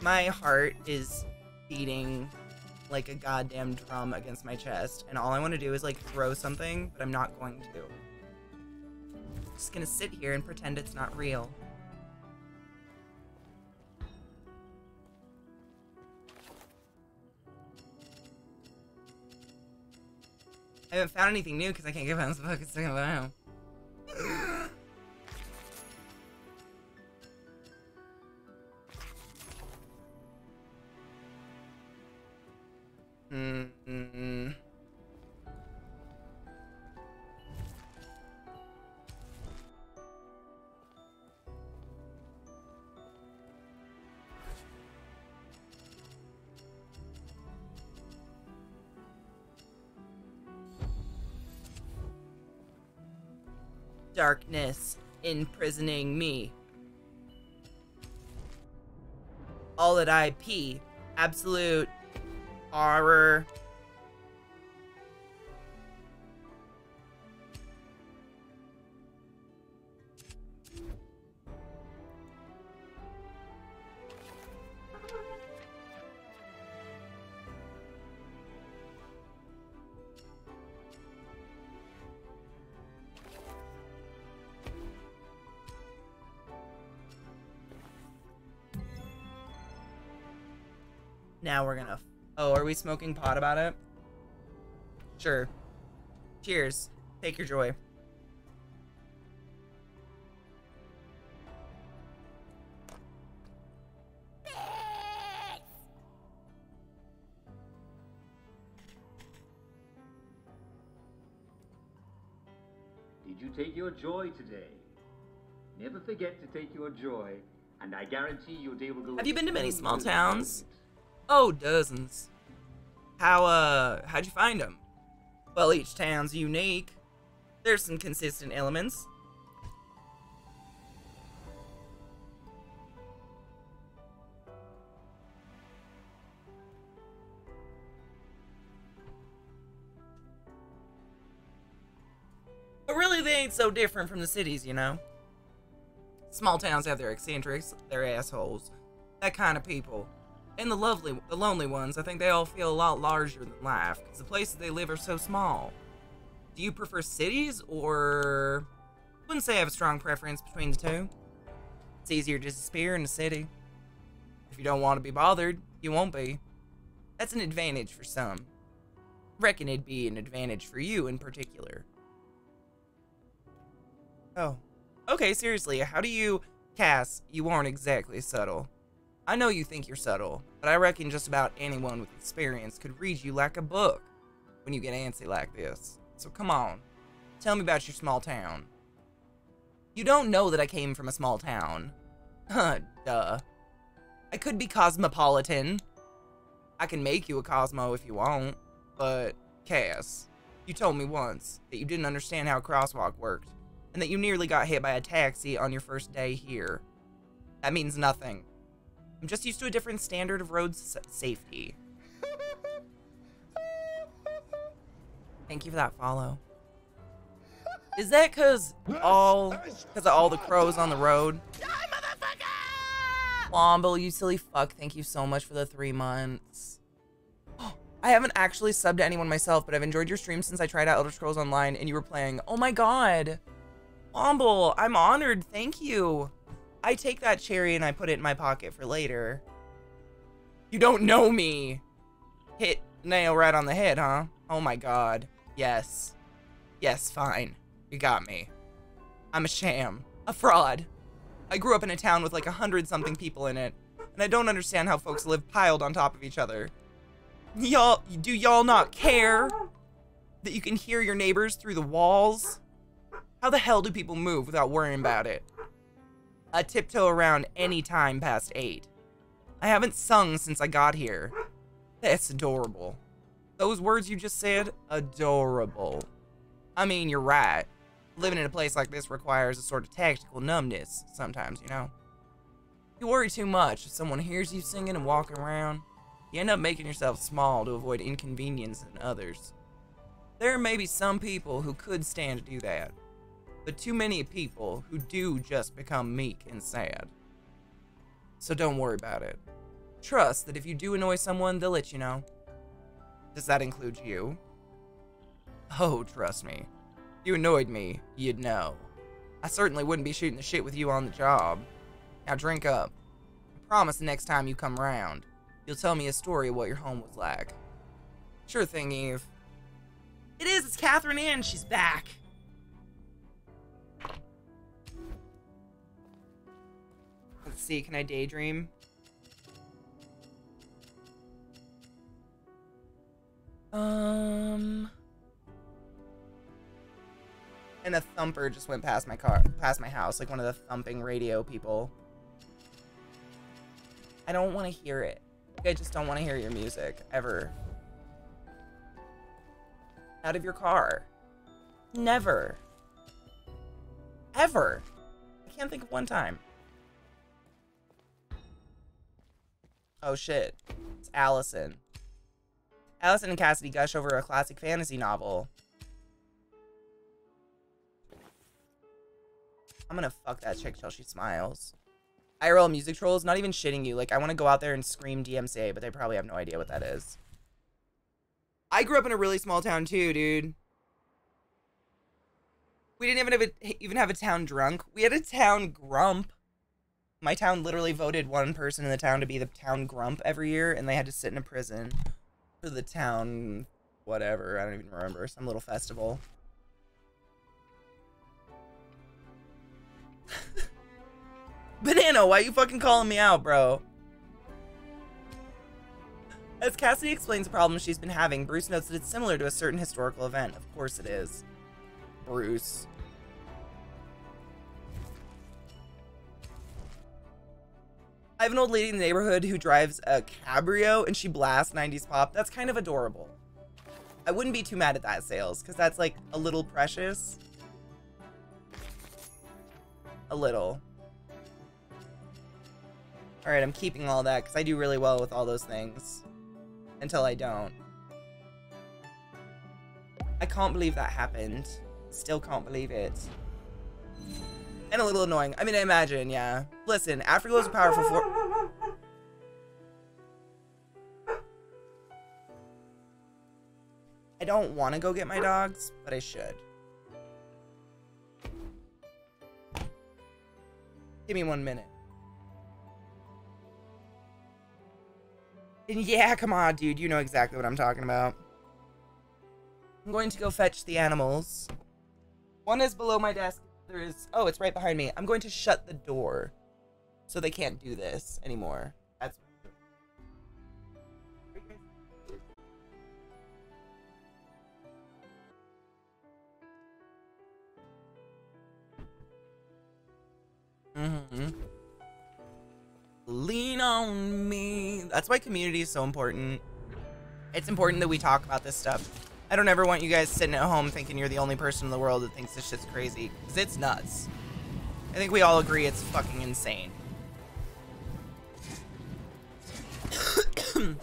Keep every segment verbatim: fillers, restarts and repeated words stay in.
My heart is beating like a goddamn drum against my chest, and all I want to do is like throw something, but I'm not going to. I'm just gonna sit here and pretend it's not real. I haven't found anything new because I can't get past the fucking second round. Mm-mm. Darkness imprisoning me. All that I pee, absolute horror. Now we're gonna... Oh, are we smoking pot about it? Sure. Cheers. Take your joy. Did you take your joy today? Never forget to take your joy, and I guarantee your day will go... Have you been to many small towns? Oh, dozens. How, uh, how'd you find them? Well, each town's unique. There's some consistent elements. But really, they ain't so different from the cities, you know? Small towns have their eccentrics, their assholes, that kind of people. And the lovely, the lonely ones, I think they all feel a lot larger than life, because the places they live are so small. Do you prefer cities, or... I wouldn't say I have a strong preference between the two. It's easier to disappear in a city. If you don't want to be bothered, you won't be. That's an advantage for some. Reckon it'd be an advantage for you in particular. Oh. Okay, seriously, how do you... Cass, you aren't exactly subtle. I know you think you're subtle, but I reckon just about anyone with experience could read you like a book when you get antsy like this. So come on, tell me about your small town. You don't know that I came from a small town. Huh, duh. I could be cosmopolitan. I can make you a Cosmo if you want, but Cass, you told me once that you didn't understand how a crosswalk worked and that you nearly got hit by a taxi on your first day here. That means nothing. I'm just used to a different standard of road safety. Thank you for that follow. Is that cause all cause of all the crows on the road? Womble, you silly fuck! Thank you so much for the three months. Oh, I haven't actually subbed to anyone myself, but I've enjoyed your stream since I tried out Elder Scrolls Online and you were playing. Oh my god, Womble, I'm honored. Thank you. I take that cherry and I put it in my pocket for later. You don't know me. Hit nail right on the head, huh? Oh my god. Yes. Yes, fine. You got me. I'm a sham. A fraud. I grew up in a town with like a hundred something people in it, and I don't understand how folks live piled on top of each other. Y'all, do y'all not care that you can hear your neighbors through the walls? How the hell do people move without worrying about it? I tiptoe around any time past eight. I haven't sung since I got here. That's adorable. Those words you just said, adorable. I mean, you're right. Living in a place like this requires a sort of tactical numbness sometimes, you know? You worry too much if someone hears you singing and walking around. You end up making yourself small to avoid inconvenience in others. There may be some people who could stand to do that, but too many people who do just become meek and sad. So don't worry about it. Trust that if you do annoy someone, they'll let you know. Does that include you? Oh, trust me. If you annoyed me, you'd know. I certainly wouldn't be shooting the shit with you on the job. Now drink up. I promise the next time you come around, you'll tell me a story of what your home was like. Sure thing, Eve. It is, it's Catherine Ann, she's back. Let's see, can I daydream? Um... And a thumper just went past my car, past my house, like one of the thumping radio people. I don't want to hear it. I just don't want to hear your music, ever. Out of your car. Never. Ever. I can't think of one time. Oh shit. It's Allison. Allison and Cassidy gush over a classic fantasy novel. I'm gonna fuck that chick till she smiles. I R L music trolls, not even shitting you. Like, I want to go out there and scream D M C A, but they probably have no idea what that is. I grew up in a really small town too, dude. We didn't even have a, even have a town drunk. We had a town grump. My town literally voted one person in the town to be the town grump every year, and they had to sit in a prison for the town whatever. I don't even remember. Some little festival. Banana, why you fucking calling me out, bro? As Cassidy explains the problem she's been having, Bruce notes that it's similar to a certain historical event. Of course it is. Bruce. I have an old lady in the neighborhood who drives a cabrio and she blasts nineties pop. That's kind of adorable. I wouldn't be too mad at that, Sales, because that's like a little precious. A little. Alright, I'm keeping all that because I do really well with all those things. Until I don't. I can't believe that happened. Still can't believe it. And a little annoying. I mean, I imagine, yeah. Listen, Afterglow's a powerful force. I don't want to go get my dogs, but I should. Give me one minute. And yeah, come on, dude. You know exactly what I'm talking about. I'm going to go fetch the animals. One is below my desk. There is... Oh, it's right behind me. I'm going to shut the door so they can't do this anymore. That's... Mm-hmm. Lean on me. That's why community is so important. It's important that we talk about this stuff. I don't ever want you guys sitting at home thinking you're the only person in the world that thinks this shit's crazy. Because it's nuts. I think we all agree it's fucking insane. But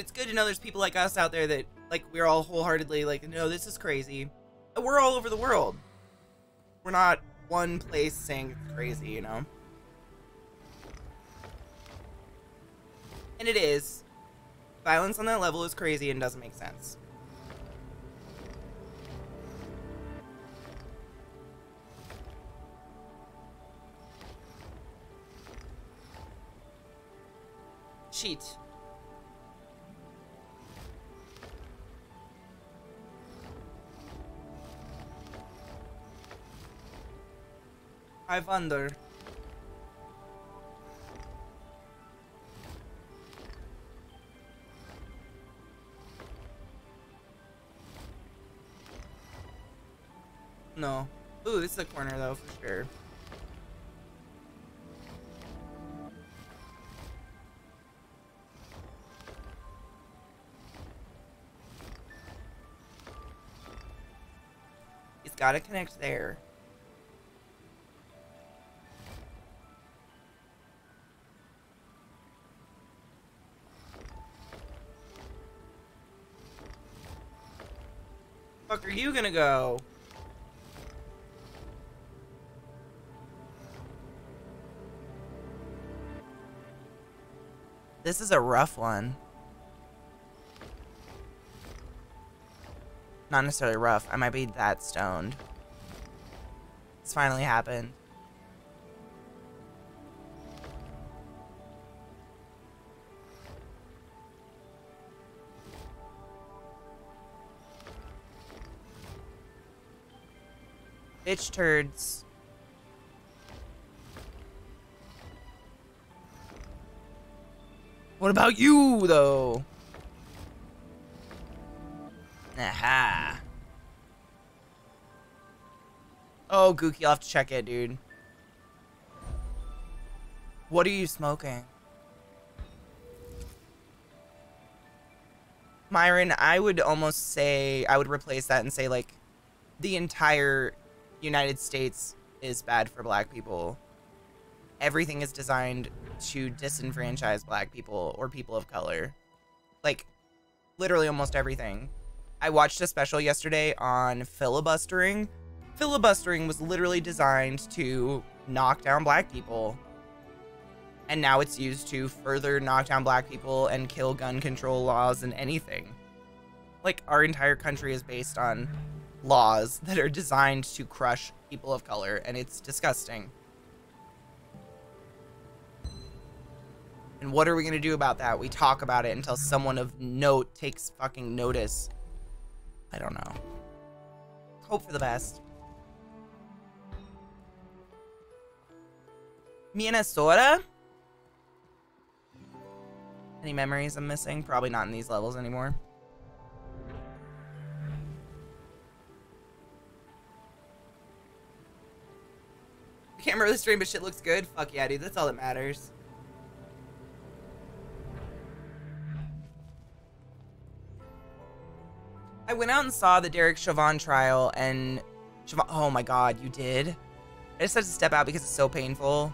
it's good to know there's people like us out there that, like, we're all wholeheartedly like, no, this is crazy. And we're all over the world. We're not one place saying it's crazy, you know? And it is. Violence on that level is crazy and doesn't make sense. Cheat. I wonder. No. Ooh, this is a corner though, for sure. It's gotta connect there. Fuck, are you gonna go? This is a rough one. Not necessarily rough. I might be that stoned. It's finally happened. Bitch turds. What about you, though? Aha. Oh, Gookie, I'll have to check it, dude. What are you smoking? Myron, I would almost say, I would replace that and say, like, the entire United States is bad for black people. Everything is designed to disenfranchise black people or people of color. Like, literally almost everything. I watched a special yesterday on filibustering. Filibustering was literally designed to knock down black people. And now it's used to further knock down black people and kill gun control laws and anything. Like, our entire country is based on laws that are designed to crush people of color, and it's disgusting. And what are we going to do about that? We talk about it until someone of note takes fucking notice. I don't know. Hope for the best. Minnesota? Any memories I'm missing? Probably not in these levels anymore. I can't remember the stream, but shit looks good. Fuck yeah, dude. That's all that matters. I went out and saw the Derek Chauvin trial, and Chauvin, oh my god, you did? I just had to step out because it's so painful.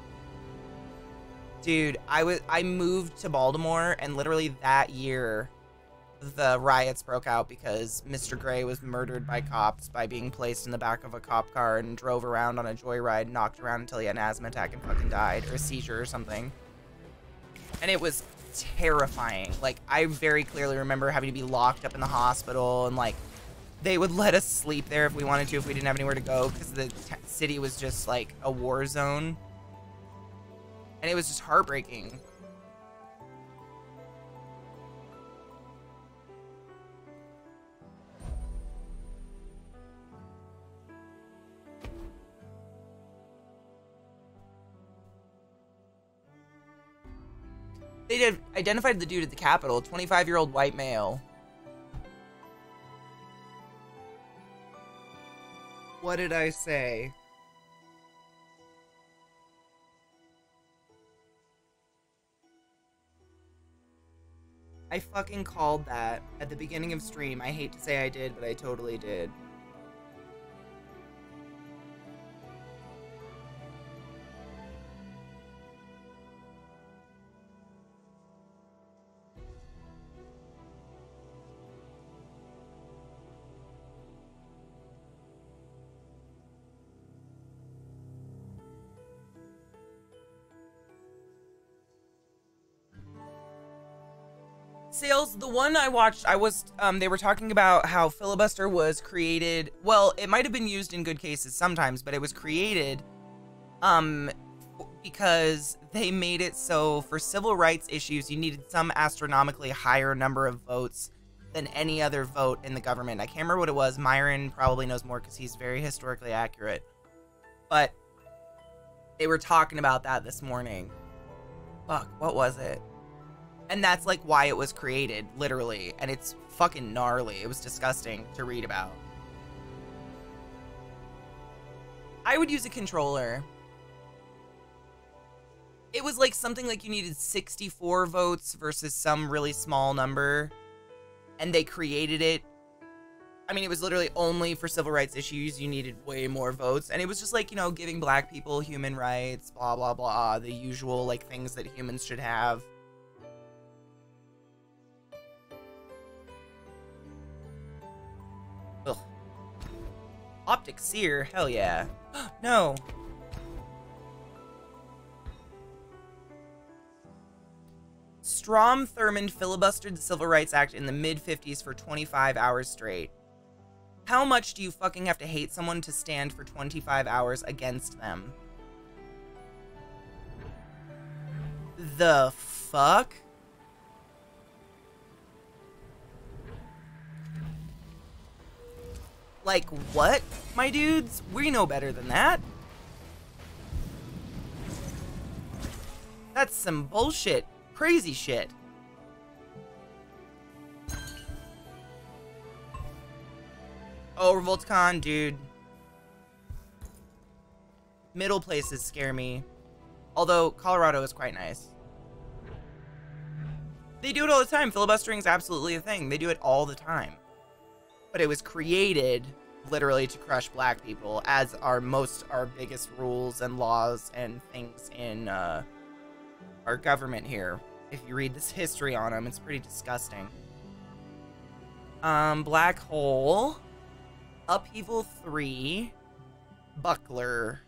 Dude, I was I moved to Baltimore, and literally that year, the riots broke out because Mister Gray was murdered by cops by being placed in the back of a cop car and drove around on a joyride, knocked around until he had an asthma attack and fucking died, or a seizure or something. And it was terrifying. Like, I very clearly remember having to be locked up in the hospital, and like, they would let us sleep there if we wanted to, if we didn't have anywhere to go, because the t city was just like a war zone. And it was just heartbreaking. They did identified the dude at the Capitol, twenty-five-year-old white male. What did I say? I fucking called that at the beginning of stream. I hate to say I did, but I totally did. Sales, the one I watched, I was, um, they were talking about how filibuster was created. Well, it might have been used in good cases sometimes, but it was created um, because they made it so for civil rights issues, you needed some astronomically higher number of votes than any other vote in the government. I can't remember what it was. Myron probably knows more because he's very historically accurate. But they were talking about that this morning. Fuck, what was it? And that's, like, why it was created, literally. And it's fucking gnarly. It was disgusting to read about. I would use a controller. It was, like, something like you needed sixty-four votes versus some really small number. And they created it. I mean, it was literally only for civil rights issues. You needed way more votes. And it was just, like, you know, giving black people human rights, blah, blah, blah. The usual, like, things that humans should have. Optic Seer, hell yeah. No. Strom Strom Thurmond filibustered the Civil Rights Act in the mid fifties for twenty-five hours straight. How much do you fucking have to hate someone to stand for twenty-five hours against them? The fuck? Like, what, my dudes? We know better than that. That's some bullshit. Crazy shit. Oh, RevoltCon, dude. Middle places scare me. Although, Colorado is quite nice. They do it all the time. Filibustering is absolutely a thing. They do it all the time. But it was created literally to crush black people, as are most our biggest rules and laws and things in uh, our government here. If you read this history on them, it's pretty disgusting. Um, black hole, upheaval three, buckler.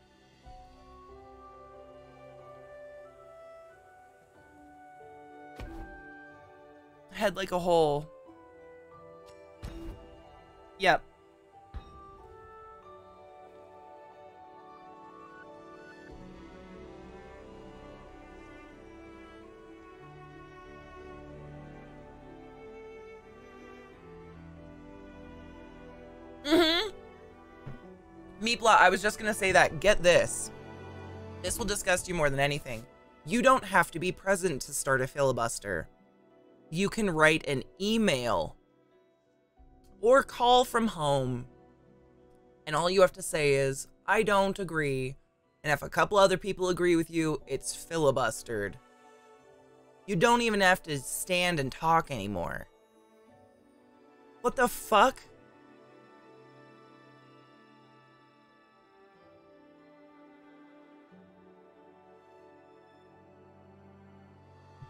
Head like a hole. Yep. Mm-hmm. Meepla, I was just gonna say that. Get this. This will disgust you more than anything. You don't have to be present to start a filibuster. You can write an email or call from home, and all you have to say is, I don't agree, and if a couple other people agree with you, it's filibustered. You don't even have to stand and talk anymore. What the fuck?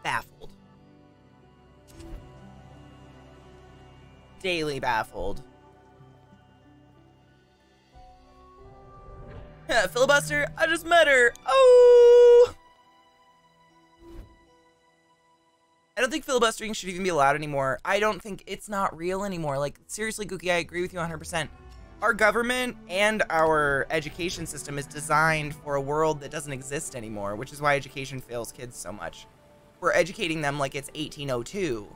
Baffled. Daily baffled. Filibuster, I just met her. Oh! I don't think filibustering should even be allowed anymore. I don't think it's not real anymore. Like, seriously, Gookie, I agree with you one hundred percent. Our government and our education system is designed for a world that doesn't exist anymore, which is why education fails kids so much. We're educating them like it's eighteen oh two.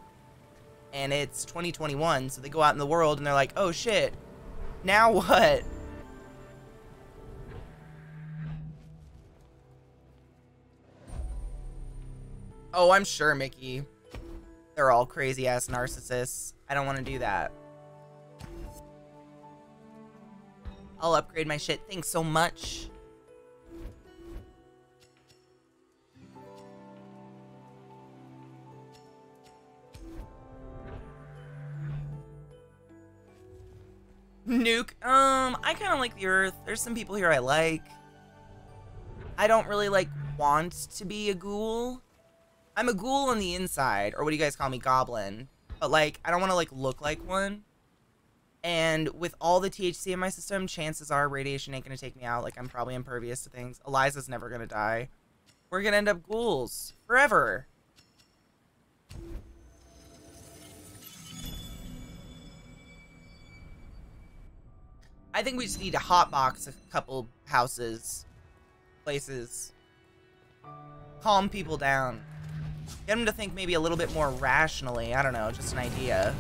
And it's twenty twenty-one, so they go out in the world and they're like, oh shit, now what? Oh, I'm sure, Mickey. They're all crazy-ass narcissists. I don't want to do that. I'll upgrade my shit. Thanks so much. Nuke. Um, I kind of like the Earth. There's some people here I like. I don't really, like, want to be a ghoul. I'm a ghoul on the inside, or what do you guys call me? Goblin. But, like, I don't want to, like, look like one. And with all the T H C in my system, chances are radiation ain't gonna take me out. Like, I'm probably impervious to things. Eliza's never gonna die. We're gonna end up ghouls. Forever. I think we just need to hotbox a couple houses, places, calm people down, get them to think maybe a little bit more rationally. I don't know, just an idea.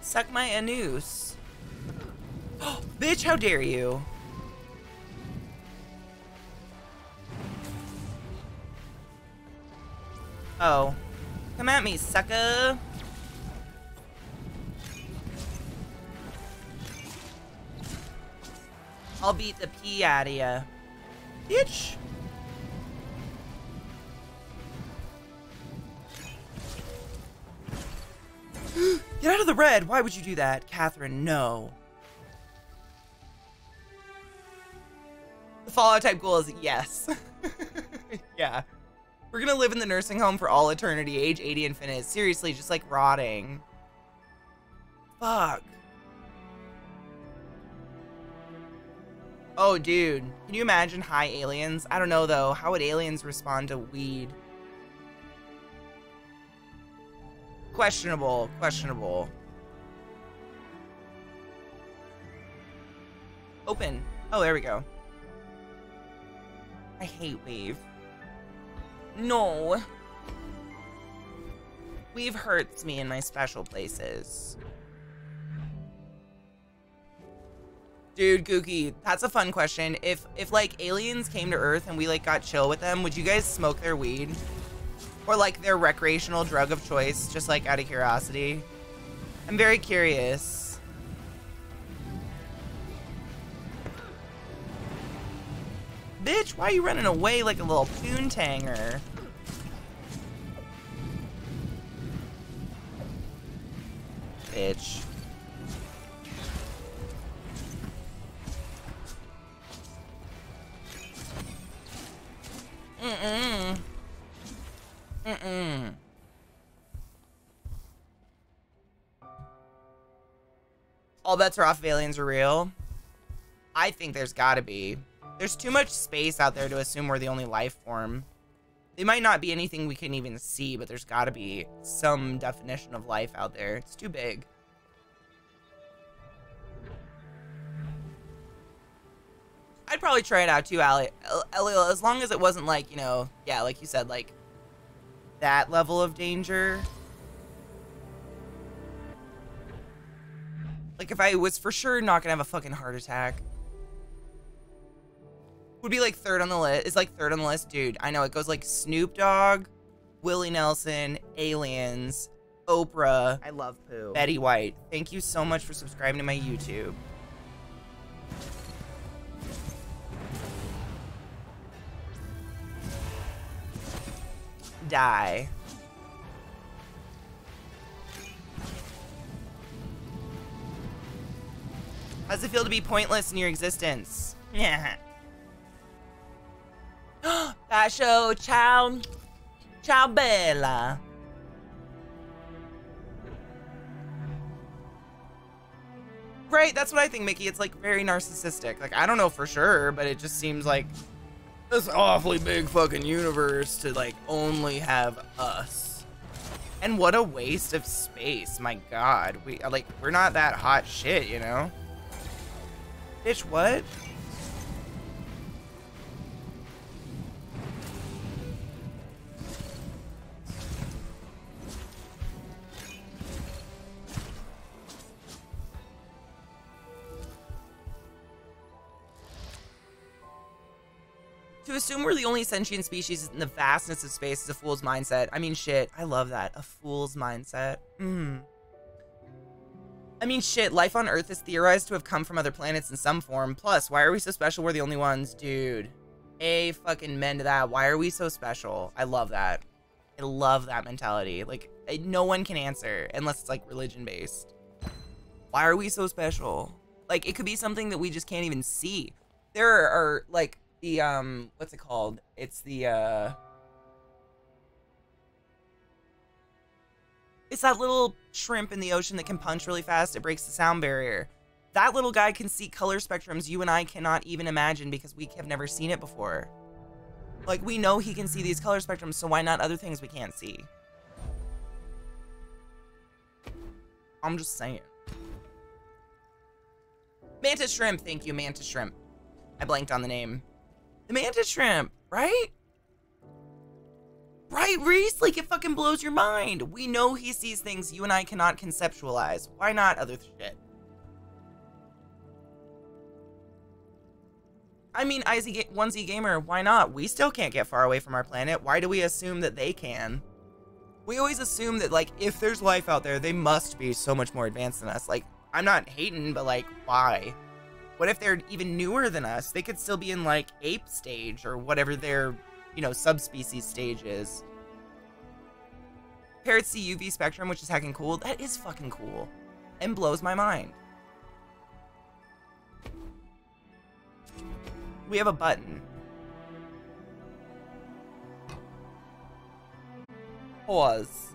Suck my anus. Oh, bitch, how dare you? Oh. Come at me, sucker. I'll beat the pee out of ya. Bitch. Get out of the red. Why would you do that, Catherine? No. The Fallout type goal is yes. Yeah. We're gonna live in the nursing home for all eternity, age eighty and finished. Seriously, just like rotting. Fuck. Oh, dude. Can you imagine high aliens? I don't know, though. How would aliens respond to weed? Questionable. Questionable. Open. Oh, there we go. I hate Wave. No. Wave hurts me in my special places. Dude, Gookie, that's a fun question. If, if like, aliens came to Earth and we, like, got chill with them, would you guys smoke their weed? Or, like, their recreational drug of choice, just, like, out of curiosity? I'm very curious. Bitch, why are you running away like a little poontanger? Bitch. Mm-mm. Mm-mm. All bets are off if aliens are real. I think there's gotta be. There's too much space out there to assume we're the only life form. They might not be anything we can even see, but there's gotta be some definition of life out there. It's too big. I'd probably try it out too, Ali. As long as it wasn't like, you know, yeah, like you said, like that level of danger. Like if I was for sure not gonna have a fucking heart attack. Would be like third on the list. It's like third on the list, dude. I know it goes like Snoop Dogg, Willie Nelson, aliens, Oprah. I love poo. Betty White. Thank you so much for subscribing to my YouTube. Die. How does it feel to be pointless in your existence? Yeah. Basho, ciao. Ciao, bella. Right, that's what I think, Mickey. It's like very narcissistic. Like, I don't know for sure, but it just seems like this awfully big fucking universe to, like, only have us. And what a waste of space. My God. We, like, we're not that hot shit, you know? Bitch, what? To assume we're the only sentient species in the vastness of space is a fool's mindset. I mean, shit. I love that. A fool's mindset. Mm. I mean, shit. Life on Earth is theorized to have come from other planets in some form. Plus, why are we so special? We're the only ones. Dude. A fucking men to that. Why are we so special? I love that. I love that mentality. Like, no one can answer unless it's, like, religion-based. Why are we so special? Like, it could be something that we just can't even see. There are, like... The, um, what's it called? It's the, uh... It's that little shrimp in the ocean that can punch really fast. It breaks the sound barrier. That little guy can see color spectrums you and I cannot even imagine because we have never seen it before. Like, we know he can see these color spectrums, so why not other things we can't see? I'm just saying. Mantis shrimp. Thank you, Mantis shrimp. I blanked on the name. The mantis shrimp, right? Right, Reese? Like, it fucking blows your mind. We know he sees things you and I cannot conceptualize. Why not other shit? I mean, one Z Gamer, why not? We still can't get far away from our planet. Why do we assume that they can? We always assume that, like, if there's life out there, they must be so much more advanced than us. Like, I'm not hating, but, like, why? What if they're even newer than us? They could still be in, like, ape stage or whatever their, you know, subspecies stage is. Parrots see U V spectrum, which is heckin' cool. That is fucking cool. And blows my mind. We have a button. Pause.